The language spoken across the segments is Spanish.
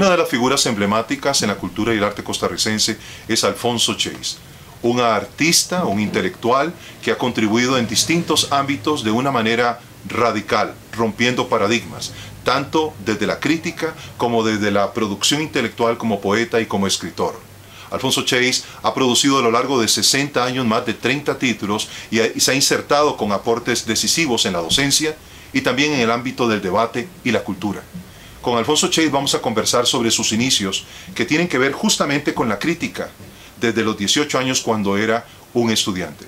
Una de las figuras emblemáticas en la cultura y el arte costarricense es Alfonso Chase, un artista, un intelectual que ha contribuido en distintos ámbitos de una manera radical, rompiendo paradigmas, tanto desde la crítica como desde la producción intelectual como poeta y como escritor. Alfonso Chase ha producido a lo largo de 60 años más de 30 títulos y se ha insertado con aportes decisivos en la docencia y también en el ámbito del debate y la cultura. Con Alfonso Chase vamos a conversar sobre sus inicios, que tienen que ver justamente con la crítica, desde los 18 años cuando era un estudiante.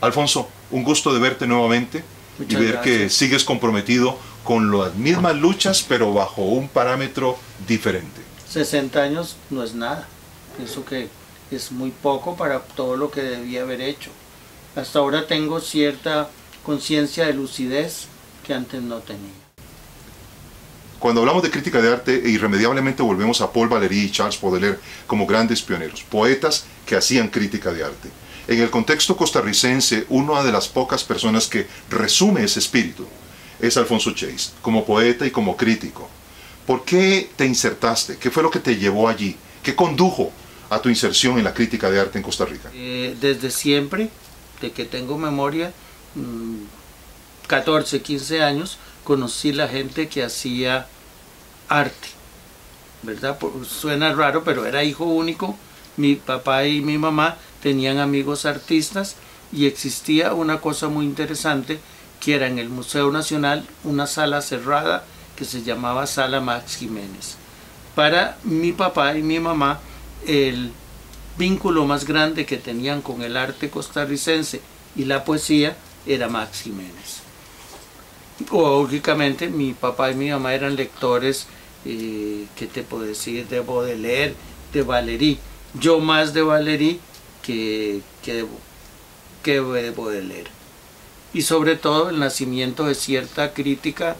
Alfonso, un gusto de verte nuevamente. Muchas gracias. Que sigues comprometido con las mismas luchas, pero bajo un parámetro diferente. 60 años no es nada. Pienso que es muy poco para todo lo que debía haber hecho. Hasta ahora tengo cierta conciencia de lucidez que antes no tenía. Cuando hablamos de crítica de arte, irremediablemente volvemos a Paul Valéry y Charles Baudelaire como grandes pioneros, poetas que hacían crítica de arte. En el contexto costarricense, una de las pocas personas que resume ese espíritu es Alfonso Chase, como poeta y como crítico. ¿Por qué te insertaste? ¿Qué fue lo que te llevó allí? ¿Qué condujo a tu inserción en la crítica de arte en Costa Rica? Desde siempre, de que tengo memoria, 14, 15 años, conocí la gente que hacía arte, ¿verdad? Suena raro, pero era hijo único. Mi papá y mi mamá tenían amigos artistas y existía una cosa muy interesante, que era en el Museo Nacional una sala cerrada que se llamaba Sala Max Jiménez. Para mi papá y mi mamá, el vínculo más grande que tenían con el arte costarricense y la poesía era Max Jiménez. Lógicamente, mi papá y mi mamá eran lectores, ¿qué te puedo decir?, de Baudelaire, de Valéry. Yo más de Valéry que de Baudelaire. Y sobre todo el nacimiento de cierta crítica,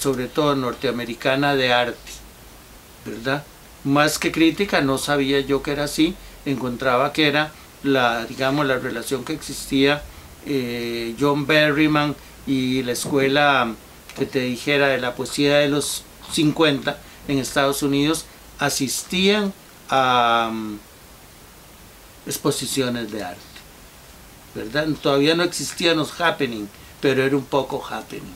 sobre todo norteamericana, de arte, ¿verdad? Más que crítica, no sabía yo que era así. Encontraba que era la, digamos, la relación que existía John Berryman y la escuela que te dijera de la poesía de los 50 en Estados Unidos. Asistían a exposiciones de arte, ¿verdad? Todavía no existían los happening, pero era un poco happening.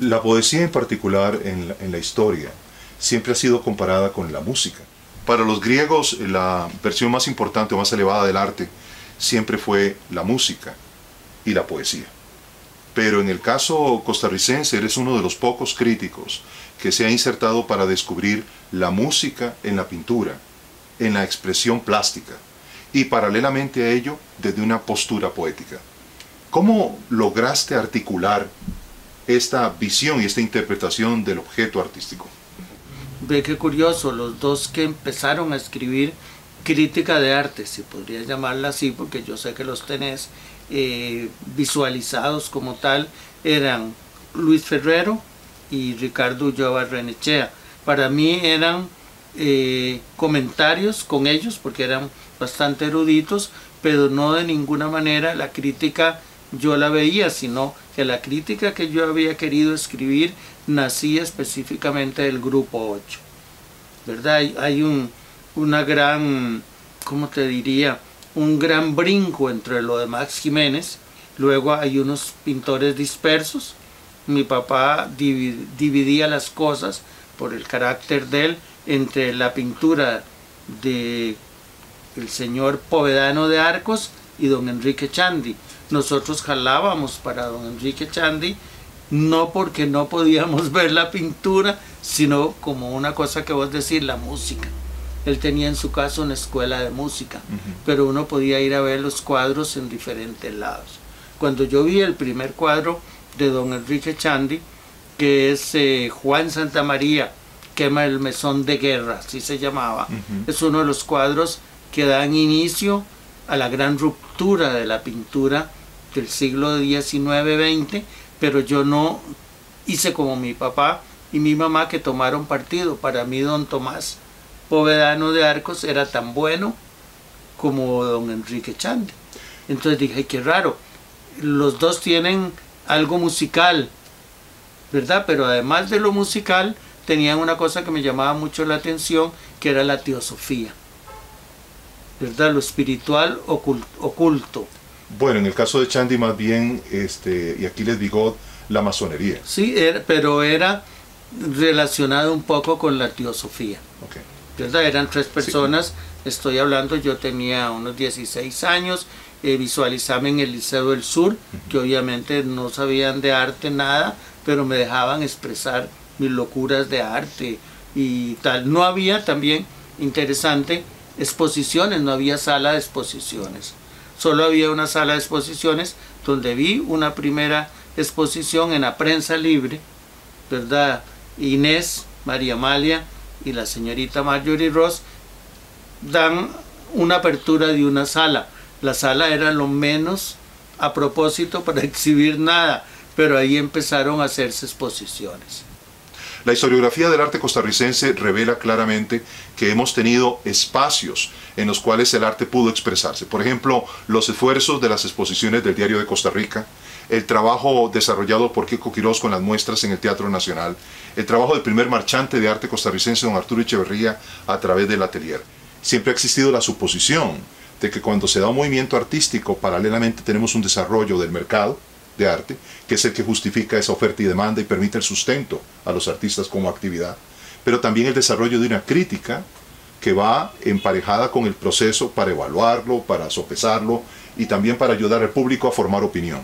La poesía en particular en la historia siempre ha sido comparada con la música. Para los griegos, la versión más importante o más elevada del arte siempre fue la música y la poesía. Pero en el caso costarricense, eres uno de los pocos críticos que se ha insertado para descubrir la música en la pintura, en la expresión plástica, y paralelamente a ello, desde una postura poética. ¿Cómo lograste articular esta visión y esta interpretación del objeto artístico? Ve qué curioso, los dos que empezaron a escribir crítica de arte, si podría llamarla así, porque yo sé que los tenés visualizados como tal, eran Luis Ferrero y Ricardo Ulloa Barrenechea. Para mí eran comentarios con ellos, porque eran bastante eruditos, pero no de ninguna manera la crítica yo la veía, sino que la crítica que yo había querido escribir nacía específicamente del Grupo 8, ¿verdad? Hay una gran, ¿cómo te diría?, un gran brinco entre lo de Max Jiménez. Luego hay unos pintores dispersos. Mi papá dividía las cosas por el carácter de él entre la pintura de el señor Povedano de Arcos y don Enrique Echandi. Nosotros jalábamos para don Enrique Echandi, no porque no podíamos ver la pintura, sino como una cosa que vos decís, la música. Él tenía en su casa una escuela de música, pero uno podía ir a ver los cuadros en diferentes lados. Cuando yo vi el primer cuadro de don Enrique Echandi, que es Juan Santa María, quema el mesón de guerra, así se llamaba. Es uno de los cuadros que dan inicio a la gran ruptura de la pintura del siglo XIX-XX, pero yo no hice como mi papá y mi mamá, que tomaron partido. Para mí don Tomás Povedano de Arcos era tan bueno como don Enrique Echandi. Entonces dije, qué raro, los dos tienen algo musical, ¿verdad? Pero además de lo musical, tenían una cosa que me llamaba mucho la atención, que era la teosofía, ¿verdad? Lo espiritual oculto. Bueno, en el caso de Echandi más bien, y aquí les digo, la masonería. Sí, pero era relacionado un poco con la teosofía. Okay. ¿Verdad? Eran tres personas, sí. Estoy hablando, yo tenía unos 16 años, visualizaba en el Liceo del Sur, que obviamente no sabían de arte nada, pero me dejaban expresar mis locuras de arte y tal. No había, también interesante, exposiciones, no había sala de exposiciones. Solo había una sala de exposiciones donde vi una primera exposición en la prensa libre, ¿verdad? Inés, María Amalia y la señorita Marjorie Ross dan una apertura de una sala. La sala era lo menos a propósito para exhibir nada, pero ahí empezaron a hacerse exposiciones. La historiografía del arte costarricense revela claramente que hemos tenido espacios en los cuales el arte pudo expresarse. Por ejemplo, los esfuerzos de las exposiciones del Diario de Costa Rica, el trabajo desarrollado por Kiko Quirós con las muestras en el Teatro Nacional, el trabajo del primer marchante de arte costarricense, don Arturo Echeverría, a través del atelier. Siempre ha existido la suposición de que cuando se da un movimiento artístico, paralelamente tenemos un desarrollo del mercado de arte, que es el que justifica esa oferta y demanda y permite el sustento a los artistas como actividad, pero también el desarrollo de una crítica que va emparejada con el proceso para evaluarlo, para sopesarlo y también para ayudar al público a formar opinión.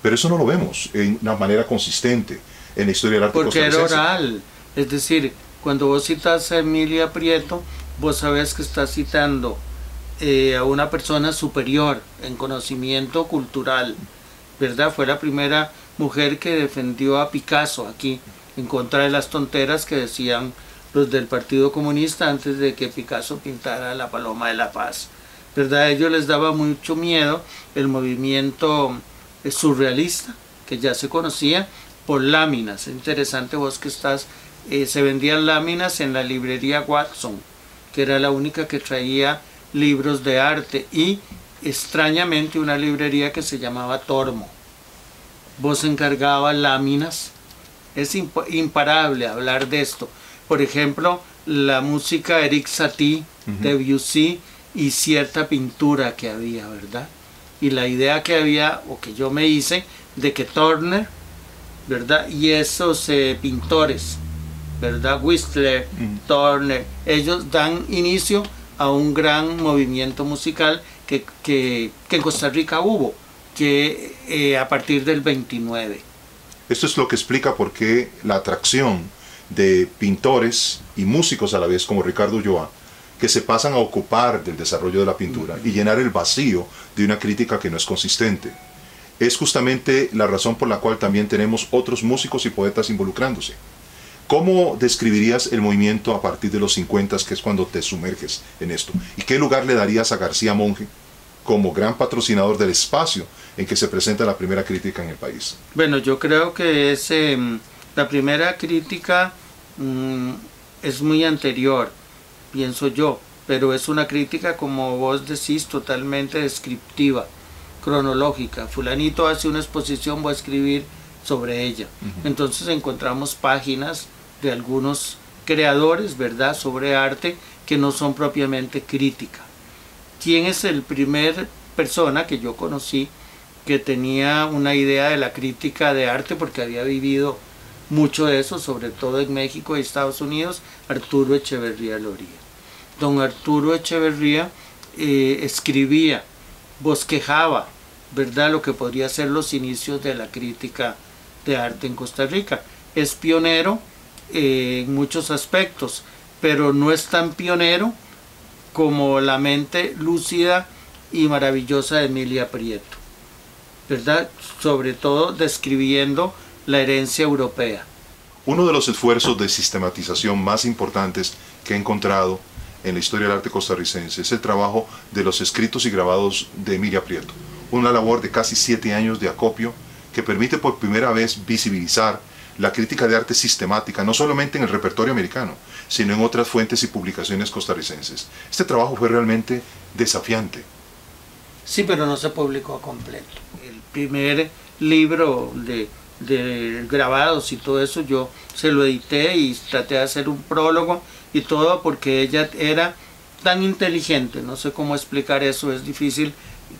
Pero eso no lo vemos en una manera consistente en la historia del arte costarricense. Porque era oral, es decir, cuando vos citas a Emilia Prieto, vos sabés que estás citando a una persona superior en conocimiento cultural, ¿verdad? Fue la primera mujer que defendió a Picasso aquí, en contra de las tonteras que decían los del Partido Comunista antes de que Picasso pintara la Paloma de la Paz, ¿verdad? A ellos les daba mucho miedo el movimiento surrealista, que ya se conocía por láminas. Es interesante vos que estás, se vendían láminas en la librería Watson, que era la única que traía libros de arte, y extrañamente una librería que se llamaba Tormo. Vos encargabas láminas. Es imparable hablar de esto. Por ejemplo, la música Eric Satie, Debussy y cierta pintura que había, ¿verdad? Y la idea que había, o que yo me hice, de que Turner, ¿verdad? Y esos pintores, ¿verdad? Whistler, Turner, ellos dan inicio a un gran movimiento musical que en Costa Rica hubo, que a partir del 29. Esto es lo que explica por qué la atracción de pintores y músicos a la vez, como Ricardo Ulloa, que se pasan a ocupar del desarrollo de la pintura y llenar el vacío de una crítica que no es consistente. Es justamente la razón por la cual también tenemos otros músicos y poetas involucrándose. ¿Cómo describirías el movimiento a partir de los 50, que es cuando te sumerges en esto? ¿Y qué lugar le darías a García Monge como gran patrocinador del espacio en que se presenta la primera crítica en el país? Bueno, yo creo que es, la primera crítica es muy anterior, pienso yo, pero es una crítica, como vos decís, totalmente descriptiva, cronológica. Fulanito hace una exposición, voy a escribir sobre ella. Entonces encontramos páginas de algunos creadores, ¿verdad?, sobre arte que no son propiamente crítica. ¿Quién es el primer persona que yo conocí que tenía una idea de la crítica de arte? Porque había vivido mucho de eso, sobre todo en México y Estados Unidos. Arturo Echeverría Loría. Don Arturo Echeverría escribía, bosquejaba, ¿verdad?, lo que podría ser los inicios de la crítica de arte en Costa Rica. Es pionero en muchos aspectos, pero no es tan pionero como la mente lúcida y maravillosa de Emilia Prieto, ¿verdad?, sobre todo describiendo la herencia europea. Uno de los esfuerzos de sistematización más importantes que he encontrado en la historia del arte costarricense es el trabajo de los escritos y grabados de Emilia Prieto, una labor de casi 7 años de acopio que permite por primera vez visibilizar la crítica de arte sistemática, no solamente en el repertorio americano, sino en otras fuentes y publicaciones costarricenses. Este trabajo fue realmente desafiante. Sí, pero no se publicó completo. El primer libro de de grabados y todo eso, yo se lo edité y traté de hacer un prólogo y todo, porque ella era tan inteligente, no sé cómo explicar eso, es difícil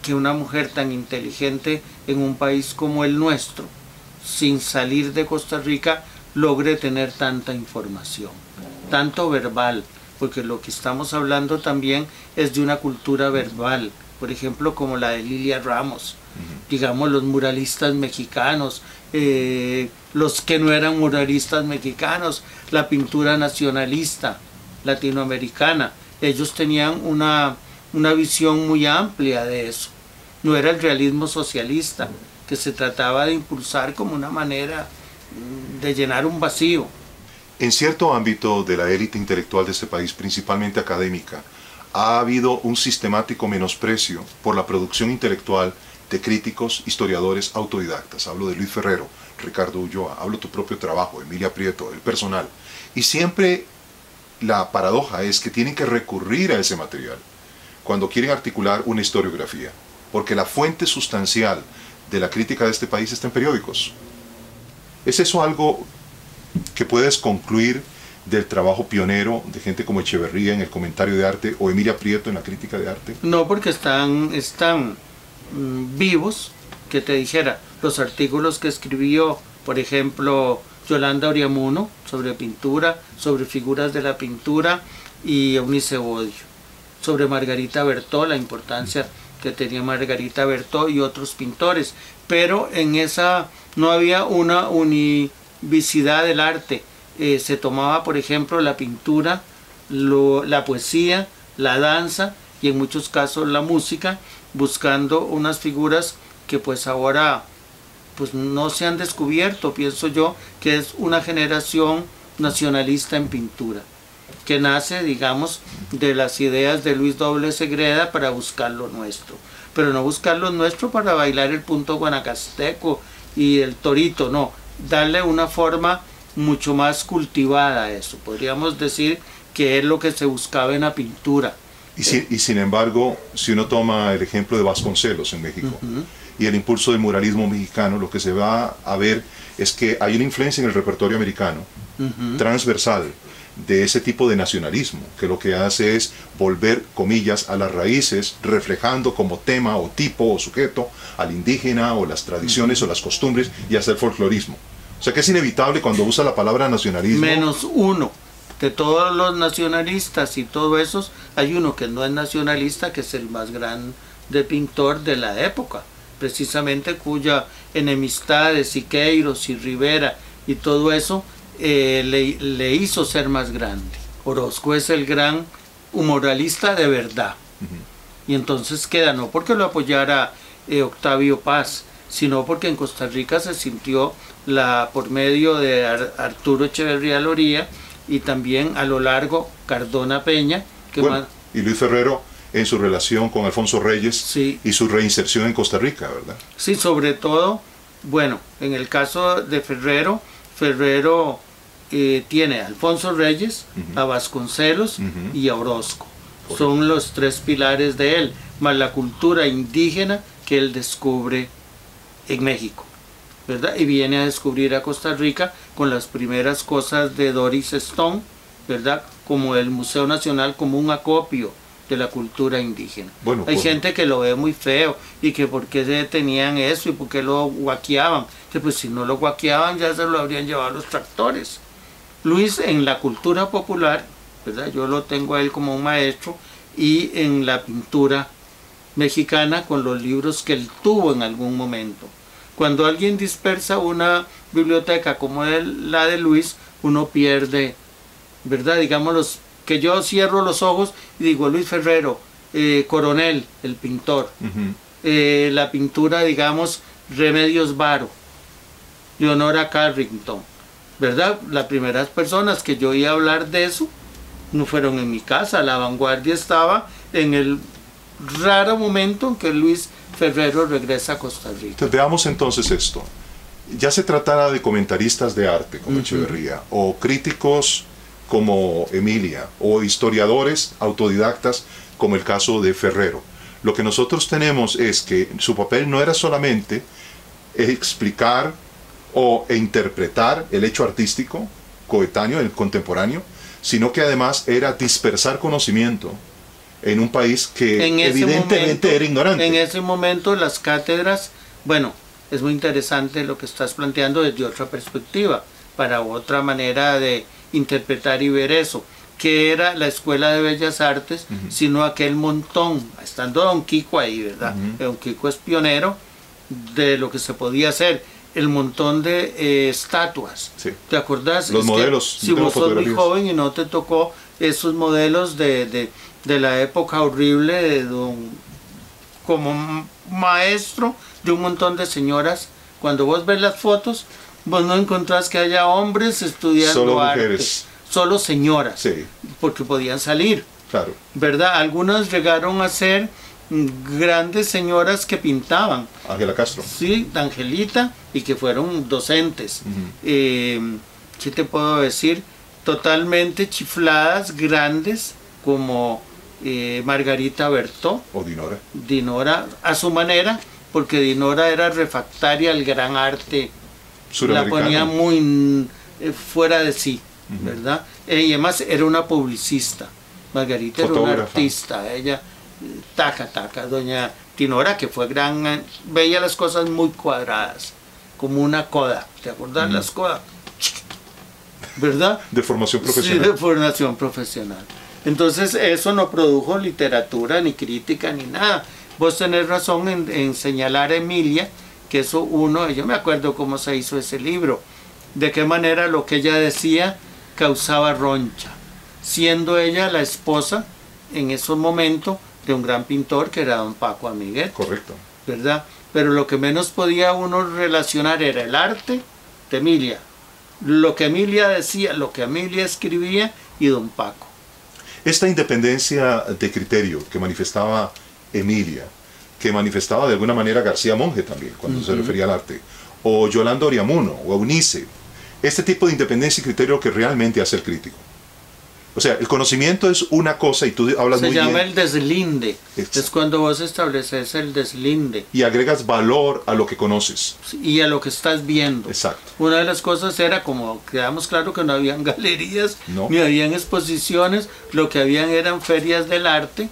que una mujer tan inteligente en un país como el nuestro, sin salir de Costa Rica, logre tener tanta información, tanto verbal, porque lo que estamos hablando también es de una cultura verbal, por ejemplo como la de Lilia Ramos, digamos los muralistas mexicanos, los que no eran muralistas mexicanos, la pintura nacionalista latinoamericana, ellos tenían una visión muy amplia de eso, no era el realismo socialista, que se trataba de impulsar como una manera de llenar un vacío. En cierto ámbito de la élite intelectual de este país, principalmente académica, ha habido un sistemático menosprecio por la producción intelectual de críticos, historiadores, autodidactas. Hablo de Luis Ferrero, Ricardo Ulloa, hablo de tu propio trabajo, Emilia Prieto, el personal. Y siempre la paradoja es que tienen que recurrir a ese material cuando quieren articular una historiografía, porque la fuente sustancial de la crítica de este país está en periódicos. ¿Es eso algo que puedes concluir del trabajo pionero de gente como Echeverría en el comentario de arte o Emilia Prieto en la crítica de arte? No, porque están vivos, que te dijera, los artículos que escribió, por ejemplo, Yolanda Oriamuno sobre pintura, sobre figuras de la pintura, y Eunice Odio, sobre Margarita Bertheau, la importancia que tenía Margarita Bertheau y otros pintores, pero en esa no había una univicidad del arte. Se tomaba, por ejemplo, la pintura, la poesía, la danza y en muchos casos la música, buscando unas figuras que pues ahora pues no se han descubierto, pienso yo, que es una generación nacionalista en pintura, que nace, digamos, de las ideas de Luis Doble Segreda para buscar lo nuestro, pero no buscar lo nuestro para bailar el punto guanacasteco y el torito, no, darle una forma mucho más cultivada a eso, podríamos decir que es lo que se buscaba en la pintura. Y sin embargo, si uno toma el ejemplo de Vasconcelos en México, y el impulso del muralismo mexicano, lo que se va a ver es que hay una influencia en el repertorio americano, transversal, de ese tipo de nacionalismo, que lo que hace es volver, comillas, a las raíces, reflejando como tema o tipo o sujeto al indígena o las tradiciones o las costumbres y hacer folclorismo. O sea que es inevitable cuando usa la palabra nacionalismo. Menos uno. De todos los nacionalistas y todo eso, hay uno que no es nacionalista, que es el más grande pintor de la época, precisamente cuya enemistad de Siqueiros y Rivera y todo eso le hizo ser más grande. Orozco es el gran humoralista de verdad. Y entonces queda, no porque lo apoyara Octavio Paz, sino porque en Costa Rica se sintió por medio de Arturo Echeverría Loría y también a lo largo Cardona Peña, que bueno, más... y Luis Ferrero en su relación con Alfonso Reyes, sí, y su reinserción en Costa Rica, ¿verdad? Sí, sobre todo, bueno, en el caso de Ferrero, tiene a Alfonso Reyes, a Vasconcelos y a Orozco. Correcto. Son los tres pilares de él, más la cultura indígena que él descubre en México, ¿verdad? Y viene a descubrir a Costa Rica con las primeras cosas de Doris Stone, ¿verdad? Como el Museo Nacional, como un acopio de la cultura indígena. Bueno, hay gente que lo ve muy feo y que por qué tenían eso y por qué lo guaqueaban, que pues si no lo guaqueaban ya se lo habrían llevado los tractores. Luis en la cultura popular, ¿verdad? Yo lo tengo a él como un maestro, y en la pintura mexicana con los libros que él tuvo en algún momento. Cuando alguien dispersa una biblioteca como la de Luis, uno pierde, ¿verdad? Digamos, que yo cierro los ojos y digo Luis Ferrero, Coronel, el pintor, la pintura, digamos, Remedios Varo, Leonora Carrington, ¿verdad? Las primeras personas que yo oí hablar de eso no fueron en mi casa, la vanguardia estaba en el raro momento en que Luis Ferrero regresa a Costa Rica. Entonces, veamos entonces esto. Ya se tratara de comentaristas de arte como Echeverría, o críticos como Emilia, o historiadores autodidactas como el caso de Ferrero. Lo que nosotros tenemos es que su papel no era solamente explicar o interpretar el hecho artístico coetáneo, el contemporáneo, sino que además era dispersar conocimiento en un país que evidentemente era ignorante. En ese momento las cátedras, bueno, es muy interesante lo que estás planteando desde otra perspectiva, para otra manera de interpretar y ver eso. Que era la Escuela de Bellas Artes, sino aquel montón, estando don Kiko ahí, ¿verdad? Don Kiko es pionero de lo que se podía hacer, el montón de estatuas, sí. ¿Te acordás? Los modelos. Si vos sos muy joven y no te tocó esos modelos de la época horrible de don, como maestro de un montón de señoras, cuando vos ves las fotos, vos no encontrás que haya hombres estudiando solo arte. Mujeres. Solo señoras, sí. Porque podían salir, claro, ¿verdad? Algunas llegaron a ser grandes señoras que pintaban. Ángela Castro. Sí, Angelita, y que fueron docentes. ¿Qué te puedo decir? Totalmente chifladas, grandes, como Margarita Bertheau. O Dinora. Dinora, a su manera, porque Dinora era refractaria al gran arte. La ponía muy fuera de sí. ¿Verdad? Y además era una publicista. Margarita fotógrafa. Era una artista, ella taca, doña Dinora, que fue gran, veía las cosas muy cuadradas, como una coda, ¿te acordás? Las codas, ¿verdad? De formación profesional. Sí, de formación profesional. Entonces eso no produjo literatura, ni crítica, ni nada. Vos tenés razón en señalar a Emilia, que eso uno, yo me acuerdo cómo se hizo ese libro, de qué manera lo que ella decía causaba roncha, siendo ella la esposa en esos momentos de un gran pintor que era don Paco Amiguet. Correcto. ¿Verdad? Pero lo que menos podía uno relacionar era el arte de Emilia, lo que Emilia decía, lo que Emilia escribía y don Paco. Esta independencia de criterio que manifestaba Emilia, que manifestaba de alguna manera García Monge también cuando se refería al arte, o Yolanda Oriamuno, o Eunice, este tipo de independencia y criterio que realmente hace el crítico. O sea, el conocimiento es una cosa y tú hablas muy bien. Se llama el deslinde. Es cuando vos estableces el deslinde. Y agregas valor a lo que conoces. Y a lo que estás viendo. Exacto. Una de las cosas era, como quedamos claro, que no habían galerías, no, ni habían exposiciones. Lo que habían eran ferias del arte,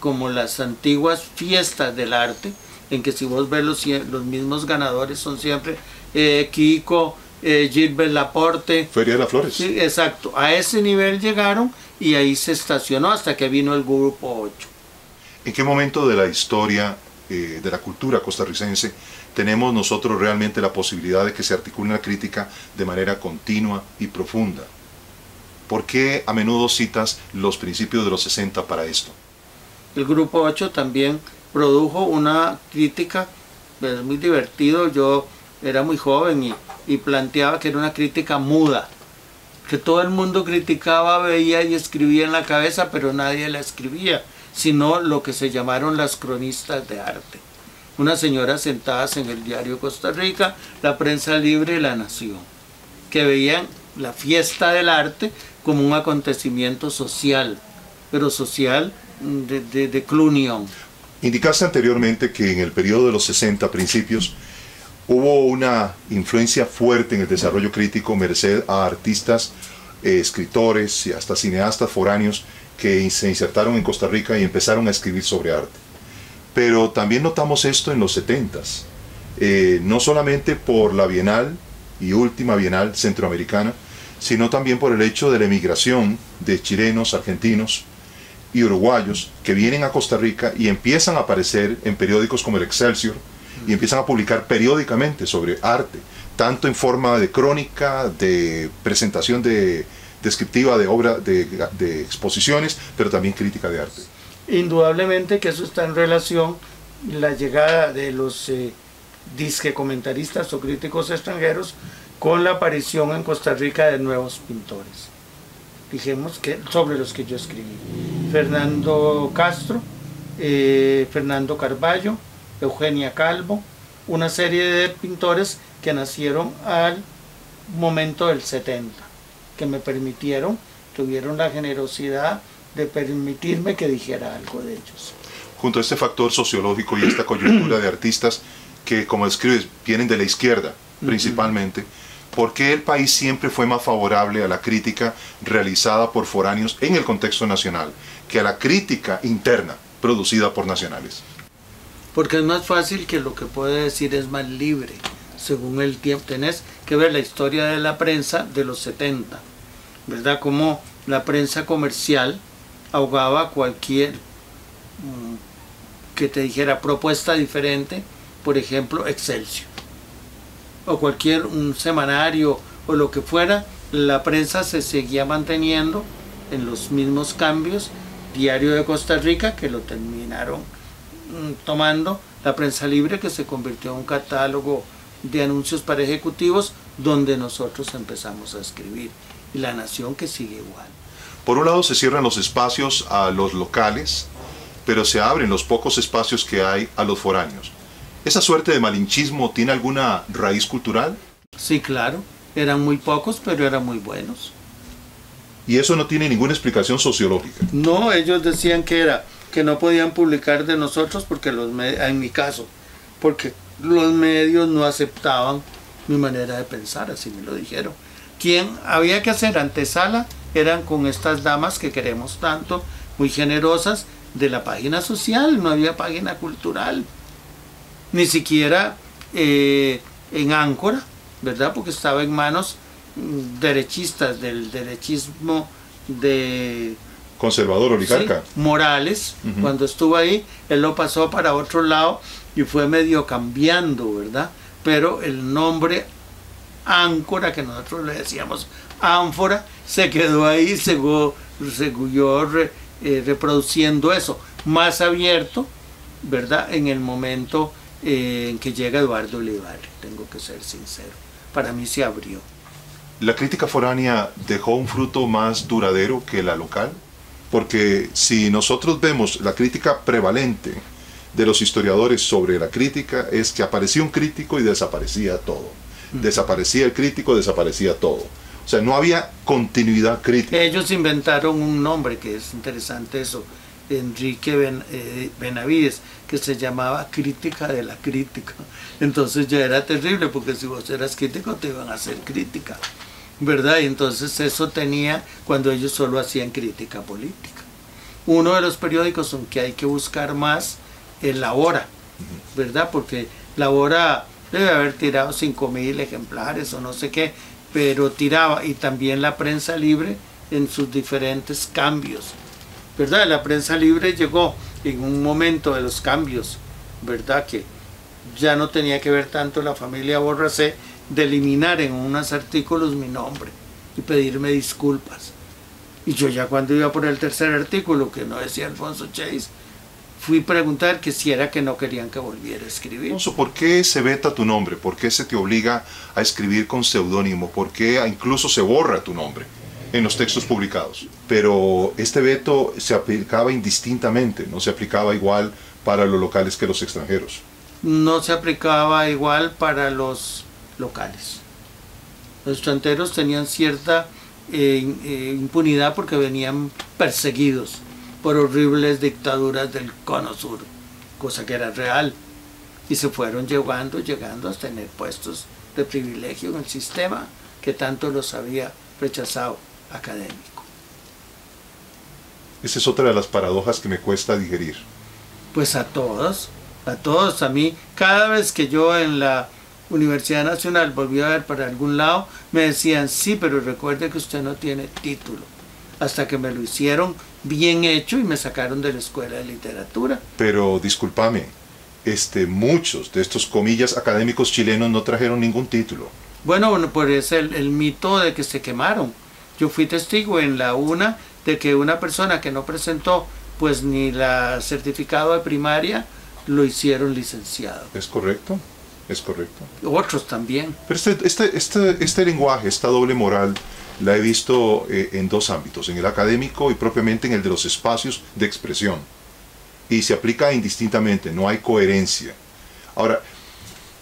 como las antiguas fiestas del arte, en que si vos ves los mismos ganadores son siempre Kiko, Gilbert Laporte. Feria de las Flores. Sí, exacto. A ese nivel llegaron y ahí se estacionó hasta que vino el Grupo 8. ¿En qué momento de la historia de la cultura costarricense tenemos nosotros realmente la posibilidad de que se articule una crítica de manera continua y profunda? ¿Por qué a menudo citas los principios de los 60 para esto? El Grupo 8 también produjo una crítica, es muy divertido, yo era muy joven y planteaba que era una crítica muda, que todo el mundo criticaba, veía y escribía en la cabeza, pero nadie la escribía, sino lo que se llamaron las cronistas de arte. Unas señoras sentadas en el diario Costa Rica, la Prensa Libre y La Nación, que veían la fiesta del arte como un acontecimiento social, pero social de clunión. Indicaste anteriormente que en el periodo de los 60 principios hubo una influencia fuerte en el desarrollo crítico merced a artistas, escritores y hasta cineastas foráneos que se insertaron en Costa Rica y empezaron a escribir sobre arte. Pero también notamos esto en los 70s, no solamente por la Bienal y última Bienal centroamericana, sino también por el hecho de la emigración de chilenos, argentinos y uruguayos que vienen a Costa Rica y empiezan a aparecer en periódicos como el Excelsior, y empiezan a publicar periódicamente sobre arte, tanto en forma de crónica, de presentación descriptiva de obra, de exposiciones, pero también crítica de arte. Indudablemente que eso está en relación la llegada de los disque comentaristas o críticos extranjeros con la aparición en Costa Rica de nuevos pintores, dijimos que sobre los que yo escribí, Fernando Castro, Fernando Carballo, Eugenia Calvo, una serie de pintores que nacieron al momento del 70, que me permitieron, tuvieron la generosidad de permitirme que dijera algo de ellos. Junto a este factor sociológico y esta coyuntura de artistas que, como describes, vienen de la izquierda, principalmente, porque el país siempre fue más favorable a la crítica realizada por foráneos en el contexto nacional que a la crítica interna producida por nacionales. Porque es más fácil, que lo que puede decir es más libre, según el tiempo. Tenés que ver la historia de la prensa de los 70, ¿verdad? Como la prensa comercial ahogaba cualquier que te dijera propuesta diferente, por ejemplo, Excelsior, o cualquier un semanario o lo que fuera. La prensa se seguía manteniendo en los mismos cambios. Diario de Costa Rica, que lo terminaron tomando, la prensa libre, que se convirtió en un catálogo de anuncios para ejecutivos, donde nosotros empezamos a escribir, y La Nación, que sigue igual. Por un lado se cierran los espacios a los locales, pero se abren los pocos espacios que hay a los foráneos. ¿Esa suerte de malinchismo tiene alguna raíz cultural? Sí, claro. Eran muy pocos, pero eran muy buenos. ¿Y eso no tiene ninguna explicación sociológica? No, ellos decían que era que no podían publicar de nosotros porque los en mi caso, porque los medios no aceptaban mi manera de pensar, así me lo dijeron. Quien había que hacer antesala eran con estas damas que queremos tanto, muy generosas, de la página social. No había página cultural, ni siquiera en Áncora, ¿verdad? Porque estaba en manos derechistas, del derechismo de... conservador, oligarca. Sí, Morales, cuando estuvo ahí, él lo pasó para otro lado y fue medio cambiando, ¿verdad? Pero el nombre Áncora, que nosotros le decíamos Ánfora, se quedó ahí, se siguió reproduciendo eso, más abierto, ¿verdad? En el momento en que llega Eduardo Olivar, tengo que ser sincero, para mí se abrió. ¿La crítica foránea dejó un fruto más duradero que la local? Porque si nosotros vemos la crítica prevalente de los historiadores sobre la crítica, es que aparecía un crítico y desaparecía todo. Desaparecía el crítico, desaparecía todo. O sea, no había continuidad crítica. Ellos inventaron un nombre, que es interesante eso, Enrique Benavides, que se llamaba crítica de la crítica. Entonces ya era terrible, porque si vos eras crítico te iban a hacer crítica, ¿verdad? Y entonces eso tenía, cuando ellos solo hacían crítica política. Uno de los periódicos en que hay que buscar más es La Hora, ¿verdad? Porque La Hora debe haber tirado 5.000 ejemplares o no sé qué, pero tiraba. Y también la prensa libre en sus diferentes cambios, ¿verdad? La prensa libre llegó en un momento de los cambios, ¿verdad? Que ya no tenía que ver tanto la familia Borracé, de eliminar en unos artículos mi nombre y pedirme disculpas. Y yo ya cuando iba por el tercer artículo, que no decía Alfonso Chase, fui a preguntar que si era que no querían que volviera a escribir. Alfonso, ¿por qué se veta tu nombre? ¿Por qué se te obliga a escribir con seudónimo? ¿Por qué incluso se borra tu nombre en los textos publicados? Pero este veto se aplicaba indistintamente, no se aplicaba igual para los locales que los extranjeros. No se aplicaba igual para los locales. Los extranjeros tenían cierta impunidad, porque venían perseguidos por horribles dictaduras del Cono Sur, cosa que era real, y se fueron llegando a tener puestos de privilegio en el sistema que tanto los había rechazado académico. Esa es otra de las paradojas que me cuesta digerir. Pues a todos, a mí, cada vez que yo en la Universidad Nacional volví a ver para algún lado, me decían: sí, pero recuerde que usted no tiene título, hasta que me lo hicieron bien hecho y me sacaron de la Escuela de Literatura. Pero discúlpame, muchos de estos comillas académicos chilenos no trajeron ningún título. Bueno, por eso el mito de que se quemaron. Yo fui testigo en la UNA de que una persona que no presentó pues ni la certificado de primaria, lo hicieron licenciado. Es correcto, es correcto. Otros también. Pero este lenguaje, esta doble moral, la he visto en dos ámbitos, en el académico y propiamente en el de los espacios de expresión. Y se aplica indistintamente, no hay coherencia. Ahora,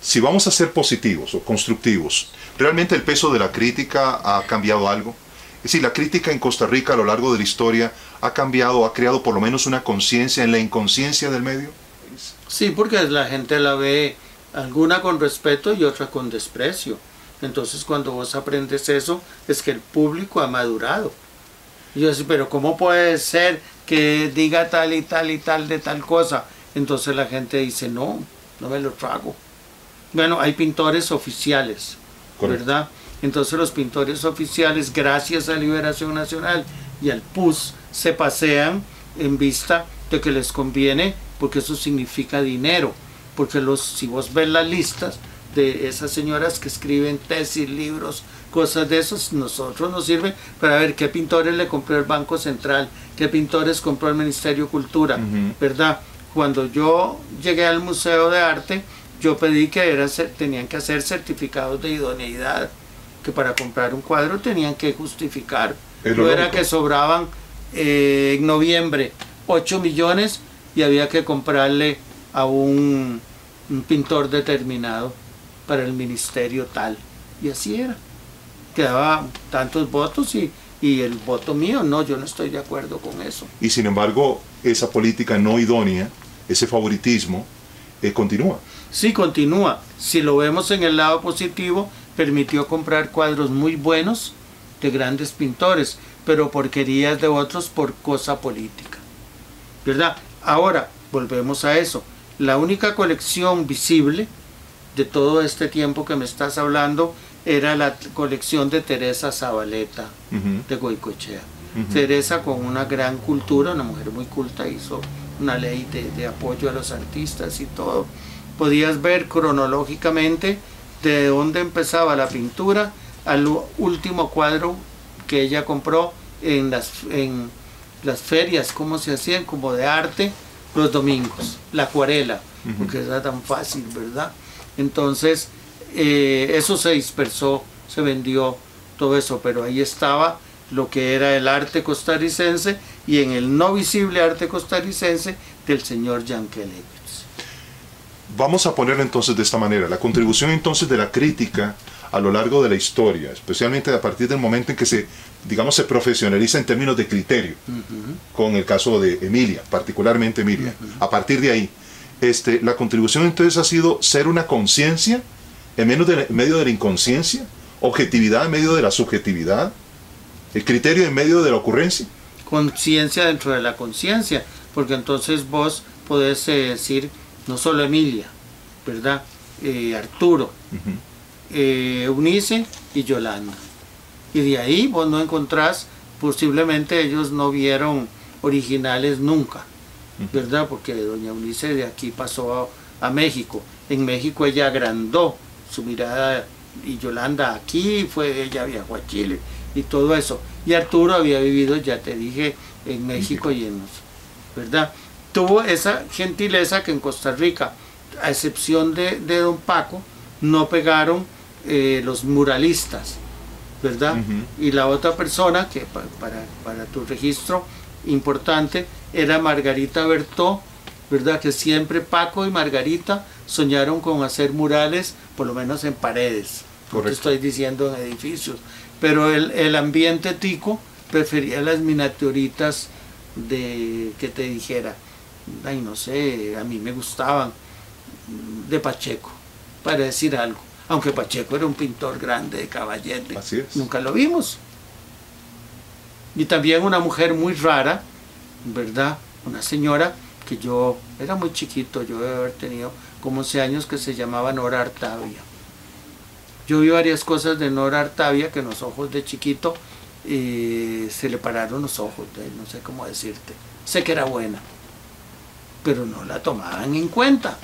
si vamos a ser positivos o constructivos, ¿realmente el peso de la crítica ha cambiado algo? Es decir, la crítica en Costa Rica a lo largo de la historia ha cambiado, ha creado por lo menos una conciencia en la inconsciencia del medio. Sí, porque la gente la ve alguna con respeto y otra con desprecio. Entonces cuando vos aprendes eso, es que el público ha madurado. Y yo decía, pero ¿cómo puede ser que diga tal y tal y tal de tal cosa? Entonces la gente dice, no, no me lo trago. Bueno, hay pintores oficiales, correcto, ¿verdad? Entonces los pintores oficiales, gracias a Liberación Nacional y al PUS, se pasean en vista de que les conviene, porque eso significa dinero. Porque si vos ves las listas de esas señoras que escriben tesis, libros, cosas de esos, nosotros nos sirve para ver qué pintores le compró el Banco Central, qué pintores compró el Ministerio de Cultura, ¿verdad? Cuando yo llegué al Museo de Arte, yo pedí que tenían que hacer certificados de idoneidad, que para comprar un cuadro tenían que justificar. No era que sobraban en noviembre 8 millones y había que comprarle a un pintor determinado para el ministerio tal. Y así era. Quedaba tantos votos y el voto mío, no, yo no estoy de acuerdo con eso. Y sin embargo, esa política no idónea, ese favoritismo, continúa. Sí, continúa. Si lo vemos en el lado positivo, permitió comprar cuadros muy buenos de grandes pintores, pero porquerías de otros por cosa política, ¿verdad? Ahora, volvemos a eso. La única colección visible de todo este tiempo que me estás hablando era la colección de Teresa Zabaleta de Goicochea. Teresa, con una gran cultura, una mujer muy culta, hizo una ley de apoyo a los artistas y todo. Podías ver cronológicamente de dónde empezaba la pintura al último cuadro que ella compró en las ferias, cómo se hacían, como de arte, los domingos, la acuarela, porque era tan fácil, ¿verdad? Entonces, eso se dispersó, se vendió, todo eso, pero ahí estaba lo que era el arte costarricense y en el no visible arte costarricense del señor Jan Kenegris. Vamos a ponerlo entonces de esta manera, la contribución entonces de la crítica a lo largo de la historia, especialmente a partir del momento en que se, digamos, se profesionaliza en términos de criterio, con el caso de Emilia, particularmente Emilia, a partir de ahí, la contribución entonces ha sido ser una conciencia en medio de la inconsciencia, objetividad en medio de la subjetividad, el criterio en medio de la ocurrencia. Conciencia dentro de la conciencia, porque entonces vos podés decir, no solo Emilia, ¿verdad? Arturo, Eunice y Yolanda. Y de ahí vos no encontrás, posiblemente ellos no vieron originales nunca, ¿verdad? Porque doña Eunice de aquí pasó a México. En México ella agrandó su mirada y Yolanda aquí, ella viajó a Chile y todo eso. Y Arturo había vivido, ya te dije, en México y en... ¿verdad? Tuvo esa gentileza que en Costa Rica, a excepción de don Paco, no pegaron los muralistas, ¿verdad? Y la otra persona, que para tu registro importante, era Margarita Bertheau, ¿verdad? Que siempre Paco y Margarita soñaron con hacer murales, por lo menos en paredes, porque estoy diciendo en edificios. Pero el ambiente tico prefería las miniaturitas de, que te dijera, ay, no sé, a mí me gustaban de Pacheco, para decir algo, aunque Pacheco era un pintor grande de caballete, nunca lo vimos. Y también una mujer muy rara, ¿verdad? Una señora que yo era muy chiquito, yo debo haber tenido como 11 años, que se llamaba Nora Artavia. Yo vi varias cosas de Nora Artavia que en los ojos de chiquito se le pararon los ojos, no sé cómo decirte, sé que era buena, pero no la tomaban en cuenta.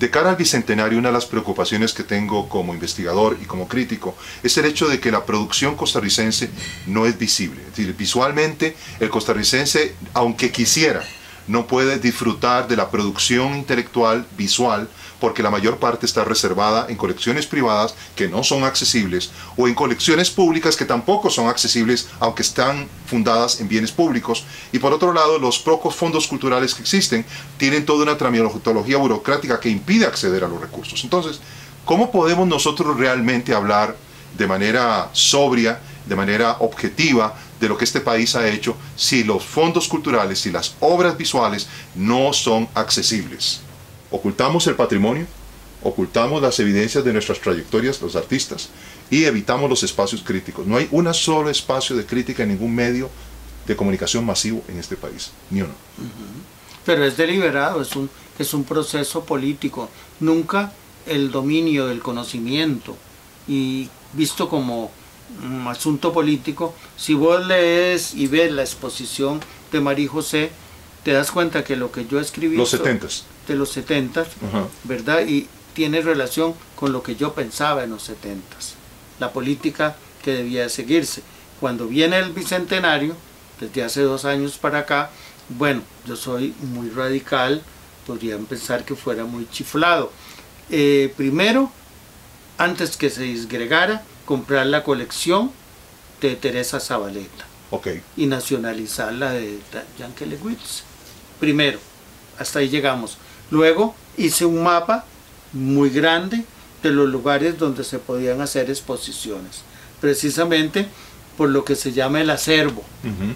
De cara al Bicentenario, una de las preocupaciones que tengo como investigador y como crítico es el hecho de que la producción costarricense no es visible. Es decir, visualmente el costarricense, aunque quisiera, no puede disfrutar de la producción intelectual visual porque la mayor parte está reservada en colecciones privadas que no son accesibles o en colecciones públicas que tampoco son accesibles aunque están fundadas en bienes públicos. Y por otro lado, los pocos fondos culturales que existen tienen toda una tramitología burocrática que impide acceder a los recursos. Entonces, ¿cómo podemos nosotros realmente hablar de manera sobria, de manera objetiva, de lo que este país ha hecho si los fondos culturales, si las obras visuales no son accesibles? ¿Ocultamos el patrimonio? ocultamos las evidencias de nuestras trayectorias los artistas y evitamos los espacios críticos. No hay un solo espacio de crítica en ningún medio de comunicación masivo en este país, ni uno. Pero es deliberado, es un proceso político. Nunca el dominio del conocimiento y visto como un asunto político. Si vos lees y ves la exposición de María José, te das cuenta que lo que yo escribí los 70's. De los 70's, ¿verdad? Y tiene relación con lo que yo pensaba en los 70's, la política que debía seguirse. Cuando viene el Bicentenario, desde hace 2 años para acá, bueno, yo soy muy radical, podrían pensar que fuera muy chiflado. Primero, antes que se disgregara, comprar la colección de Teresa Zabaleta y nacionalizar la de Jan Kenegris. Primero, hasta ahí llegamos. Luego hice un mapa muy grande de los lugares donde se podían hacer exposiciones, precisamente por lo que se llama el acervo,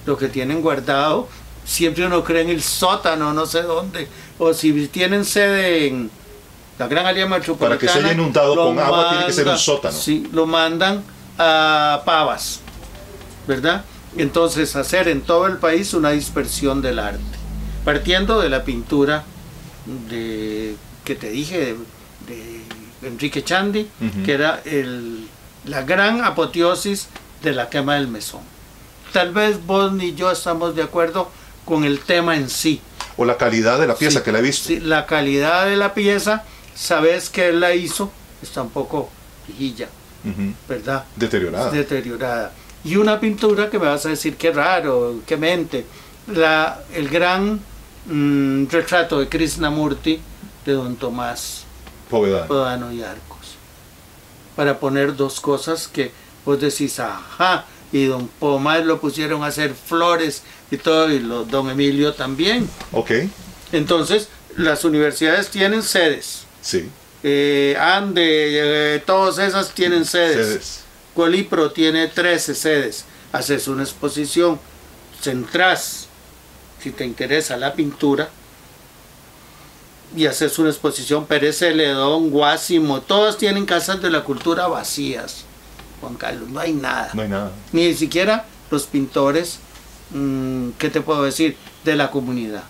lo que tienen guardado. Siempre uno cree en el sótano, no sé dónde, o si tienen sede en la Gran Área Metropolitana, para que se haya inundado con agua tiene que ser un sótano. Sí, lo mandan a Pavas, ¿verdad? Entonces hacer en todo el país una dispersión del arte, partiendo de la pintura de, que te dije, de Enrique Echandi, que era la gran apoteosis de la quema del mesón. Tal vez vos ni yo estamos de acuerdo con el tema en sí. O la calidad de la pieza, que la he visto. Sí, la calidad de la pieza, sabes que él la hizo, está un poco pijilla, ¿verdad? Deteriorada. Deteriorada. Y una pintura que me vas a decir qué raro, qué mente. El gran retrato de Krishnamurti de don Tomás Povedano de Arcos. Para poner dos cosas que vos decís, ajá, y don Pomar lo pusieron a hacer flores y todo, y don Emilio también. Entonces, las universidades tienen sedes. Ande, todas esas tienen sedes. Colipro tiene 13 sedes. Haces una exposición, centrás, si te interesa la pintura, y haces una exposición. Pérez Celedón, Guásimo, todas tienen casas de la cultura vacías, Juan Carlos, no hay nada. No hay nada. Ni siquiera los pintores, ¿qué te puedo decir? De la comunidad.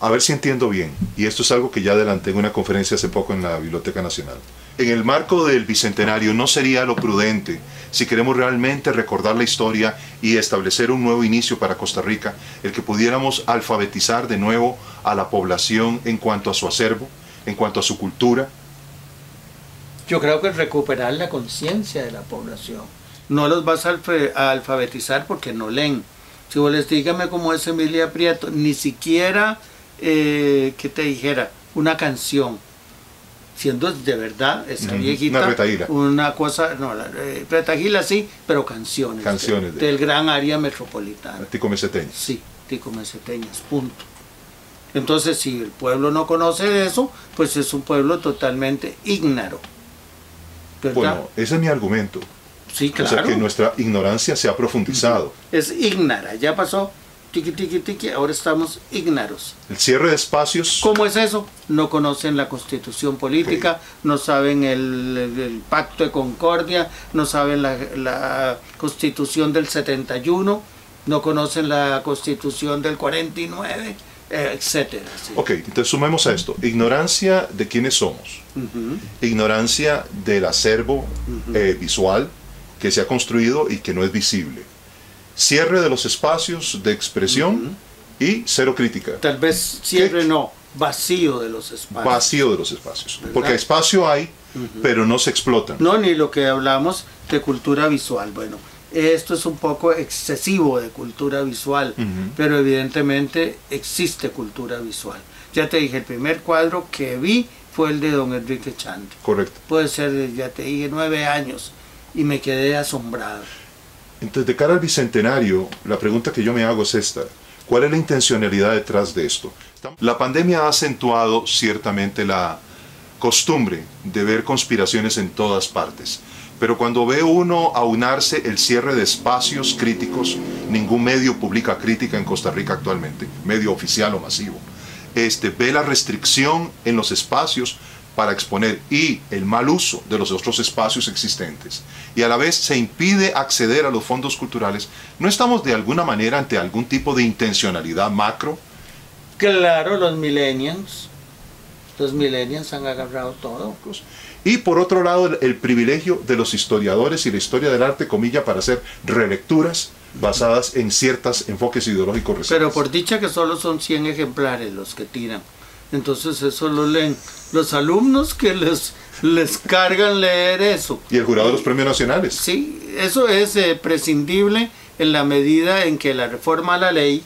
A ver si entiendo bien. Y esto es algo que ya adelanté en una conferencia hace poco en la Biblioteca Nacional. En el marco del Bicentenario, ¿no sería lo prudente, si queremos realmente recordar la historia y establecer un nuevo inicio para Costa Rica, el que pudiéramos alfabetizar de nuevo a la población en cuanto a su acervo, en cuanto a su cultura? Yo creo que recuperar la conciencia de la población. No los vas a alfabetizar porque no leen. Si vos les dígame cómo es Emilia Prieto, ni siquiera que te dijera una canción, siendo de verdad esa viejita. Una retahila. Una cosa, no, retahila sí, pero canciones. Canciones. Del gran área metropolitana. Tico Meseteñas. Sí, Tico Meseteñas, punto. Entonces, si el pueblo no conoce de eso, pues es un pueblo totalmente ignaro. ¿Verdad? Bueno, ese es mi argumento. Sí, claro. O sea que nuestra ignorancia se ha profundizado. Es ignara, ya pasó tiqui tiqui tiqui, ahora estamos ignaros. El cierre de espacios. ¿Cómo es eso? No conocen la constitución política, no saben el pacto de concordia, no saben la constitución del 71, no conocen la constitución del 49, etcétera. Sí. Entonces sumemos a esto, ignorancia de quiénes somos, ignorancia del acervo visual que se ha construido y que no es visible, cierre de los espacios de expresión y cero crítica. Tal vez cierre no, vacío de los espacios. Vacío de los espacios, ¿verdad? Porque espacio hay, pero no se explotan. No, ni lo que hablamos de cultura visual, bueno. Esto es un poco excesivo de cultura visual, pero evidentemente existe cultura visual. Ya te dije, el primer cuadro que vi fue el de don Enrique Echandi. Correcto. Puede ser, ya te dije, 9 años, y me quedé asombrado. Entonces, de cara al Bicentenario, la pregunta que yo me hago es esta. ¿Cuál es la intencionalidad detrás de esto? La pandemia ha acentuado ciertamente la costumbre de ver conspiraciones en todas partes. Pero cuando ve uno aunarse el cierre de espacios críticos, ningún medio publica crítica en Costa Rica actualmente, medio oficial o masivo, ve la restricción en los espacios para exponer y el mal uso de los otros espacios existentes, y a la vez se impide acceder a los fondos culturales, ¿no estamos de alguna manera ante algún tipo de intencionalidad macro? Claro, los millennials han agarrado todo. Y por otro lado, el privilegio de los historiadores y la historia del arte, comilla, para hacer relecturas basadas en ciertos enfoques ideológicos recientes. Pero por dicha que solo son 100 ejemplares los que tiran. Entonces eso lo leen los alumnos que les cargan leer eso. Y el jurado de los premios nacionales. Sí, eso es prescindible en la medida en que la reforma a la ley,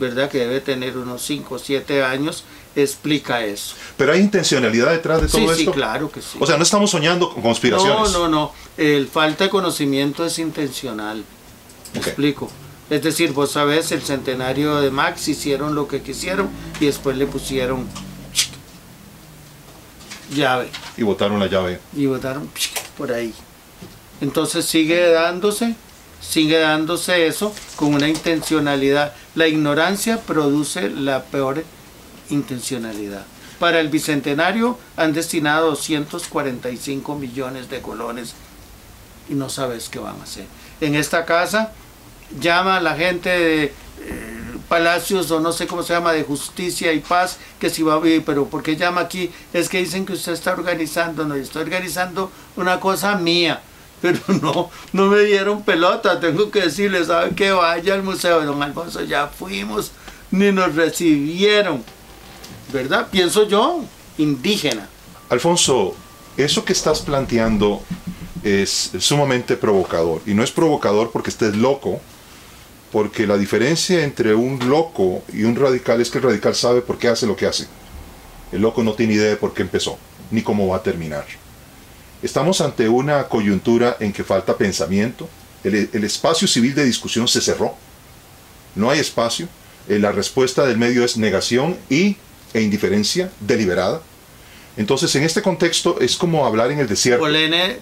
¿verdad?, que debe tener unos 5 o 7 años, explica eso. ¿Pero hay intencionalidad detrás de todo esto? Sí, claro que sí. O sea, no estamos soñando con conspiraciones. No, no, no. El falta de conocimiento es intencional. Okay. Explico. Es decir, vos sabés, el centenario de Max hicieron lo que quisieron y después le pusieron llave. Y botaron la llave. Y botaron por ahí. Entonces sigue dándose eso con una intencionalidad. La ignorancia produce la peor intencionalidad. Para el bicentenario han destinado 245 millones de colones y no sabes qué van a hacer. En esta casa llama a la gente de Palacios, o no sé cómo se llama, de Justicia y Paz, que si va a vivir, pero ¿por qué llama aquí? Es que dicen que usted está organizando. No, yo estoy organizando una cosa mía, pero no me dieron pelota. Tengo que decirle, ¿sabe qué? Vaya al Museo de Don Alfonso, ya fuimos, ni nos recibieron, ¿verdad? Pienso yo, indígena. Alfonso, eso que estás planteando es sumamente provocador, y no es provocador porque estés loco, porque la diferencia entre un loco y un radical es que el radical sabe por qué hace lo que hace. El loco no tiene idea de por qué empezó, ni cómo va a terminar. Estamos ante una coyuntura en que falta pensamiento, el espacio civil de discusión se cerró, no hay espacio, la respuesta del medio es negación e indiferencia deliberada. Entonces, en este contexto es como hablar en el desierto.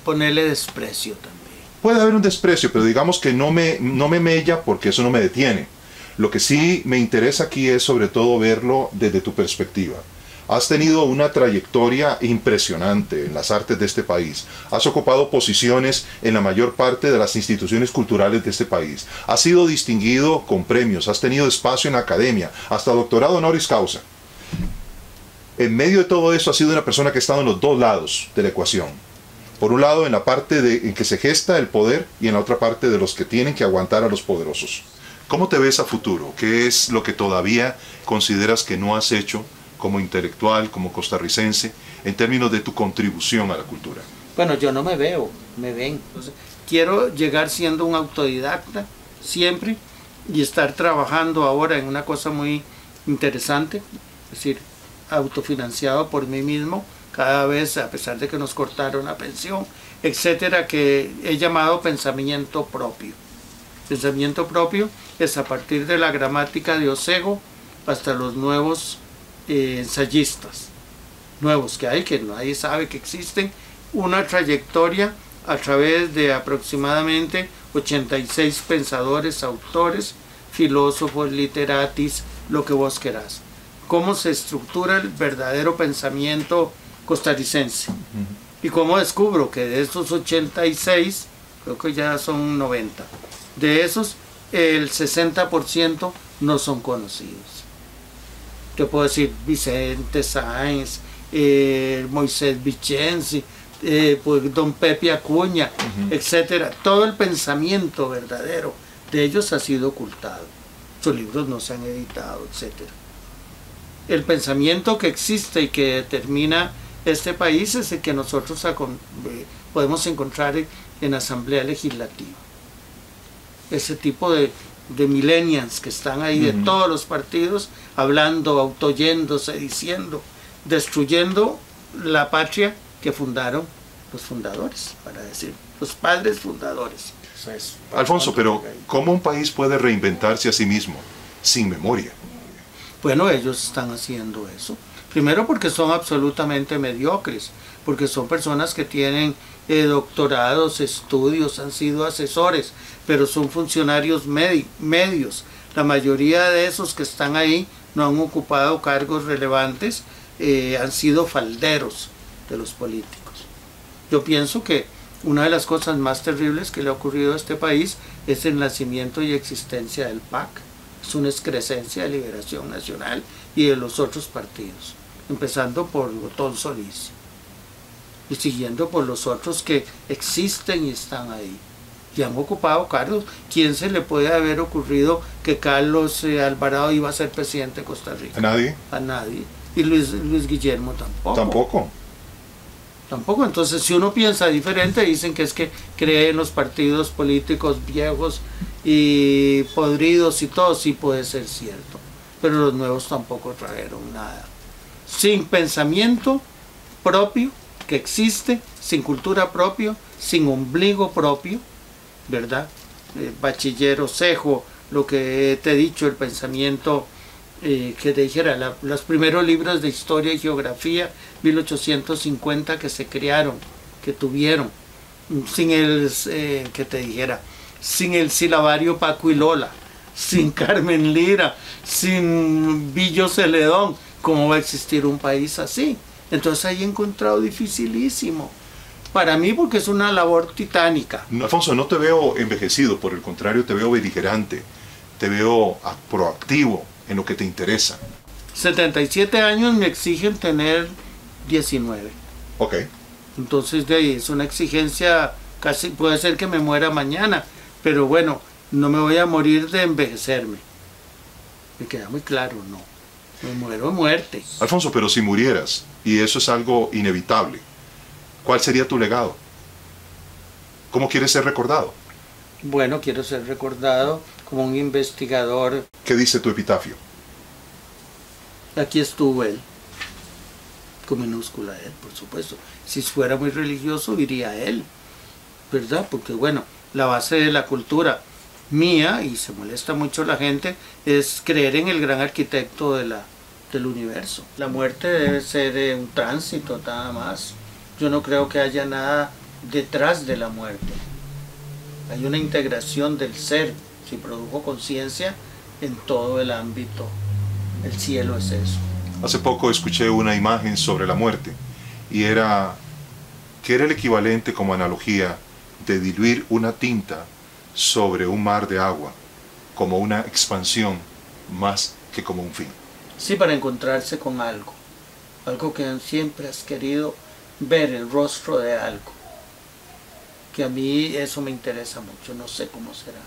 Ponerle desprecio también. Puede haber un desprecio, pero digamos que no me mella, porque eso no me detiene. Lo que sí me interesa aquí es sobre todo verlo desde tu perspectiva. Has tenido una trayectoria impresionante en las artes de este país. Has ocupado posiciones en la mayor parte de las instituciones culturales de este país. Has sido distinguido con premios, has tenido espacio en la academia, hasta doctorado honoris causa. En medio de todo eso, ha sido una persona que ha estado en los dos lados de la ecuación. Por un lado, en la parte en que se gesta el poder, y en la otra parte de los que tienen que aguantar a los poderosos. ¿Cómo te ves a futuro? ¿Qué es lo que todavía consideras que no has hecho como intelectual, como costarricense, en términos de tu contribución a la cultura? Bueno, yo no me veo, me ven. Entonces, quiero llegar siendo un autodidacta siempre, y estar trabajando ahora en una cosa muy interesante, es decir, autofinanciado por mí mismo, cada vez, a pesar de que nos cortaron la pensión, etcétera, que he llamado pensamiento propio. Pensamiento propio es a partir de la gramática de Ocego hasta los nuevos ensayistas, nuevos que hay, que nadie sabe que existen, una trayectoria a través de aproximadamente 86 pensadores, autores, filósofos, literatis, lo que vos querás. Cómo se estructura el verdadero pensamiento costarricense. Y cómo descubro que de esos 86, creo que ya son 90, de esos el 60% no son conocidos. Te puedo decir Vicente Sáenz, Moisés Vicenzi, pues don Pepe Acuña, etcétera. Todo el pensamiento verdadero de ellos ha sido ocultado. Sus libros no se han editado, etcétera. El pensamiento que existe y que determina este país es el que nosotros podemos encontrar en Asamblea Legislativa. Ese tipo de millennials que están ahí de todos los partidos, hablando, autoyéndose, diciendo, destruyendo la patria que fundaron los fundadores, para decir, los padres fundadores. Entonces, Alfonso, pero ¿cómo un país puede reinventarse a sí mismo sin memoria? Bueno, ellos están haciendo eso. Primero porque son absolutamente mediocres, porque son personas que tienen doctorados, estudios, han sido asesores, pero son funcionarios medios. La mayoría de esos que están ahí no han ocupado cargos relevantes, han sido falderos. de los políticos. Yo pienso que una de las cosas más terribles que le ha ocurrido a este país es el nacimiento y existencia del PAC. Es una excrescencia de Liberación Nacional y de los otros partidos, empezando por Botón Solís y siguiendo por los otros que existen y están ahí. Y han ocupado cargos. ¿Quién se le puede haber ocurrido que Carlos Alvarado iba a ser presidente de Costa Rica? A nadie. A nadie. Y Luis Guillermo tampoco. Tampoco. Entonces, si uno piensa diferente, dicen que es que cree en los partidos políticos viejos y podridos y todo. Sí puede ser cierto, pero los nuevos tampoco trajeron nada. Sin pensamiento propio que existe, sin cultura propia, sin ombligo propio, ¿verdad? Bachiller Osejo, lo que te he dicho, el pensamiento que te dijera, los primeros libros de historia y geografía, 1850, que se crearon, que tuvieron, sin el, que te dijera, sin el silabario Paco y Lola, sin Carmen Lira, sin Billo Celedón. ¿Cómo va a existir un país así? Entonces ahí he encontrado dificilísimo. Para mí, porque es una labor titánica. No, Alfonso, no te veo envejecido, por el contrario, te veo beligerante, te veo proactivo en lo que te interesa. 77 años me exigen tener 19. Ok. Entonces, de ahí es una exigencia, casi puede ser que me muera mañana, pero bueno, no me voy a morir de envejecerme. Me queda muy claro, no. Me muero de muerte. Alfonso, pero si murieras, y eso es algo inevitable, ¿cuál sería tu legado? ¿Cómo quieres ser recordado? Bueno, quiero ser recordado como un investigador. ¿Qué dice tu epitafio? Aquí estuvo él, con minúscula él, por supuesto. Si fuera muy religioso, diría él, ¿verdad? Porque, bueno, la base de la cultura mía, y se molesta mucho la gente, es creer en el gran arquitecto del universo. La muerte debe ser un tránsito, nada más. Yo no creo que haya nada detrás de la muerte. Hay una integración del ser. Si produjo conciencia en todo el ámbito, el cielo es eso. Hace poco escuché una imagen sobre la muerte, y era que era el equivalente, como analogía, de diluir una tinta sobre un mar de agua, como una expansión más que como un fin. Sí, para encontrarse con algo, algo que siempre has querido ver, el rostro de algo, que a mí eso me interesa mucho. No sé cómo será.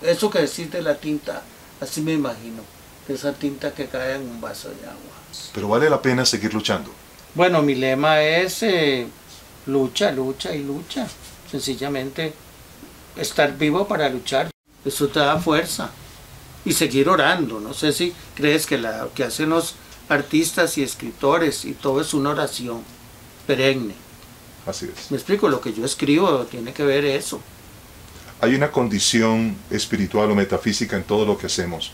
Eso que decís de la tinta, así me imagino, esa tinta que cae en un vaso de agua. Pero vale la pena seguir luchando. Bueno, mi lema es lucha, lucha y lucha. Sencillamente estar vivo para luchar. Eso te da fuerza, y seguir orando. No sé si crees que lo que hacen los artistas y escritores y todo es una oración perenne. Así es. Me explico, lo que yo escribo tiene que ver eso. Hay una condición espiritual o metafísica en todo lo que hacemos,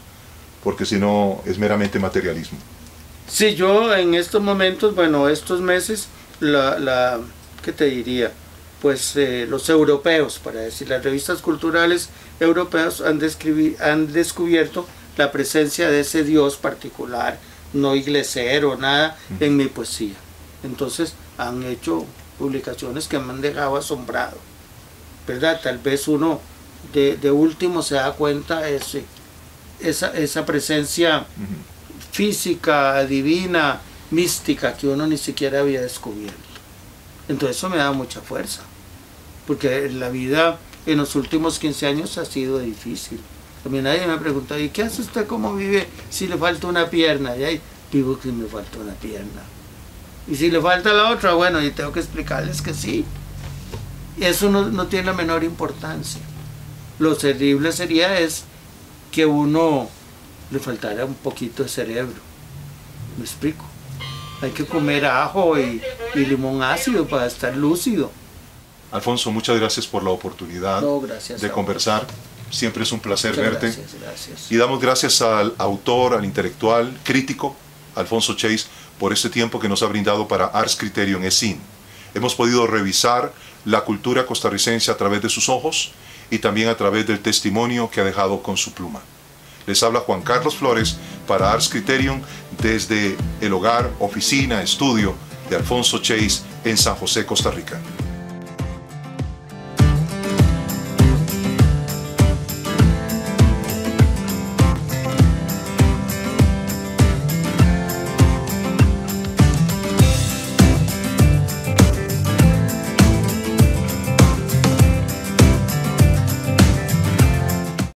porque si no es meramente materialismo. Sí, yo en estos momentos, bueno, estos meses, ¿qué te diría? Pues los europeos, para decir, las revistas culturales europeas han descubierto la presencia de ese Dios particular, no iglesero, nada, en mi poesía. Entonces han hecho publicaciones que me han dejado asombrado, ¿verdad? Tal vez uno de último se da cuenta esa presencia física, divina, mística, que uno ni siquiera había descubierto. Entonces eso me da mucha fuerza, porque la vida en los últimos 15 años ha sido difícil. A mí nadie me pregunta, ¿y qué hace usted? ¿Cómo vive si le falta una pierna? Y ahí vivo que me falta una pierna. Y si le falta la otra, bueno, y tengo que explicarles que sí. Eso no tiene la menor importancia. Lo terrible sería es que uno le faltara un poquito de cerebro. ¿Me explico? Hay que comer ajo y limón ácido para estar lúcido. Alfonso, muchas gracias por la oportunidad de conversar. Siempre es un placer verte. Gracias. Y damos gracias al autor, al intelectual, crítico, Alfonso Chase, por este tiempo que nos ha brindado para Ars Criterium Esin. Hemos podido revisar la cultura costarricense a través de sus ojos y también a través del testimonio que ha dejado con su pluma. Les habla Juan Carlos Flores para Ars Criterium desde el hogar, oficina, estudio de Alfonso Chase en San José, Costa Rica.